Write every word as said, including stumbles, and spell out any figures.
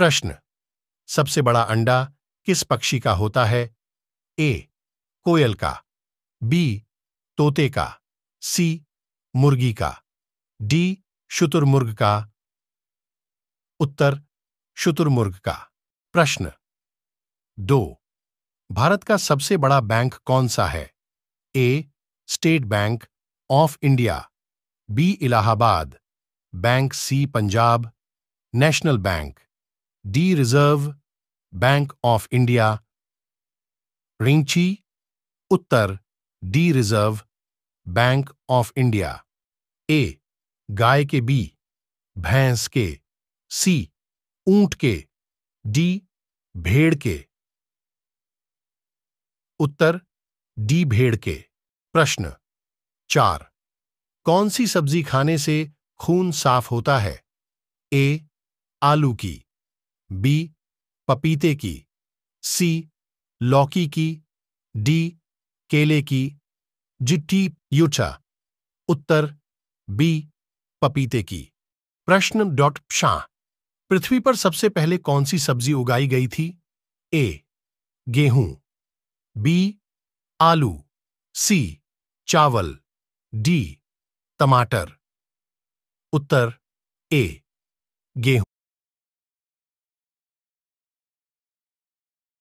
प्रश्न, सबसे बड़ा अंडा किस पक्षी का होता है? ए कोयल का, बी तोते का, सी मुर्गी का, डी शुतुरमुर्ग का। उत्तर शुतुरमुर्ग का। प्रश्न दो, भारत का सबसे बड़ा बैंक कौन सा है? A State Bank of India, B Allahabad Bank, C Punjab National Bank, D Reserve Bank of India. रिंची, उत्तर D Reserve Bank of India. A गाय के, बी भैंस के, सी ऊंट के, डी भेड़ के। उत्तर डी भेड़ के। प्रश्न चार, कौन सी सब्जी खाने से खून साफ होता है? ए आलू की, बी पपीते की, सी लौकी की, डी केले की, जिट्टी यूचा। उत्तर बी पपीते की। प्रश्न डॉट शाह, पृथ्वी पर सबसे पहले कौन सी सब्जी उगाई गई थी? ए गेहूं, बी आलू, सी चावल, डी टमाटर। उत्तर ए गेहूं।